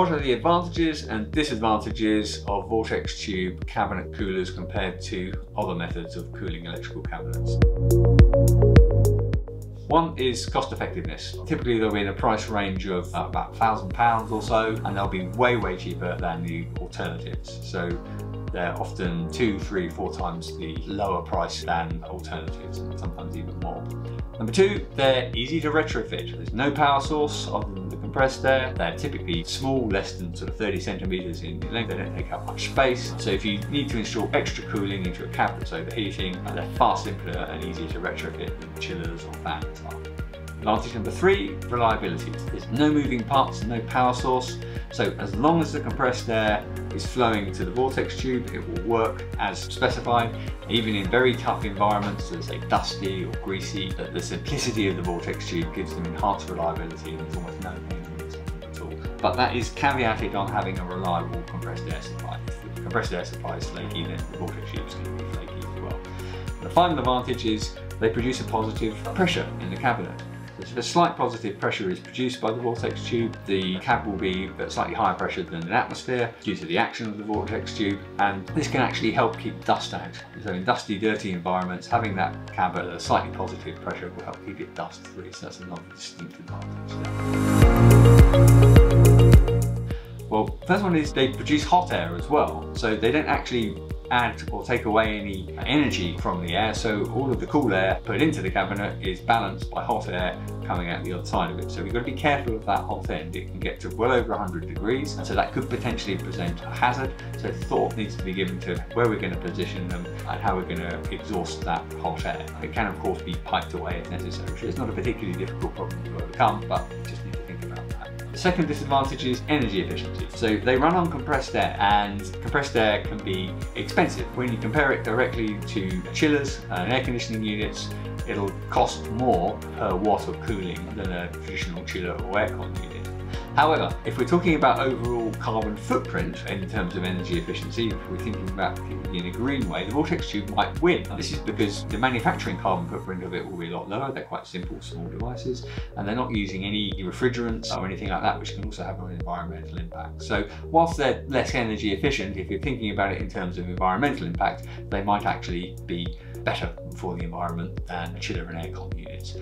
What are the advantages and disadvantages of vortex tube cabinet coolers compared to other methods of cooling electrical cabinets? One is cost effectiveness. Typically they'll be in a price range of about £1,000 or so, and they'll be way, way cheaper than the alternatives. So they're often 2, 3, 4 times the lower price than alternatives, and sometimes even more. Number two, they're easy to retrofit. There's no power source other than the compressed air. They're typically small, less than sort of 30 centimeters in length. They don't take up much space. So if you need to install extra cooling into a cabinet that's overheating, they're far simpler and easier to retrofit than chillers or fans are. Advantage number three, reliability. There's no moving parts, no power source. So as long as the compressed air is flowing to the vortex tube, it will work as specified. Even in very tough environments, so say dusty or greasy, the simplicity of the vortex tube gives them enhanced reliability, and there's almost no maintenance at all. But that is caveated on having a reliable compressed air supply. If the compressed air supply is flaky, then the vortex tube is going to be flaky as well. The final advantage is they produce a positive pressure in the cabinet. If a slight positive pressure is produced by the vortex tube, the cab will be at slightly higher pressure than an atmosphere due to the action of the vortex tube, and this can actually help keep dust out. So in dusty, dirty environments, having that cab at a slightly positive pressure will help keep it dust free, so that's another distinct advantage. Well, first one is they produce hot air as well, so they don't actually add or take away any energy from the air, so all of the cool air put into the cabinet is balanced by hot air coming out the other side of it. So we've got to be careful of that hot end. It can get to well over 100 degrees, and so that could potentially present a hazard. So thought needs to be given to where we're going to position them and how we're going to exhaust that hot air. It can, of course, be piped away if necessary. So it's not a particularly difficult problem to overcome, but we just need to think about that. The second disadvantage is energy efficiency. So they run on compressed air, and compressed air can be expensive. When you compare it directly to chillers and air conditioning units, it'll cost more per watt of cooling than a traditional chiller or aircon unit. However, if we're talking about overall carbon footprint in terms of energy efficiency, if we're thinking about keeping in a green way, the vortex tube might win. This is because the manufacturing carbon footprint of it will be a lot lower. They're quite simple, small devices, and they're not using any refrigerants or anything like that, which can also have an environmental impact. So whilst they're less energy efficient, if you're thinking about it in terms of environmental impact, they might actually be better for the environment than chiller and aircon units.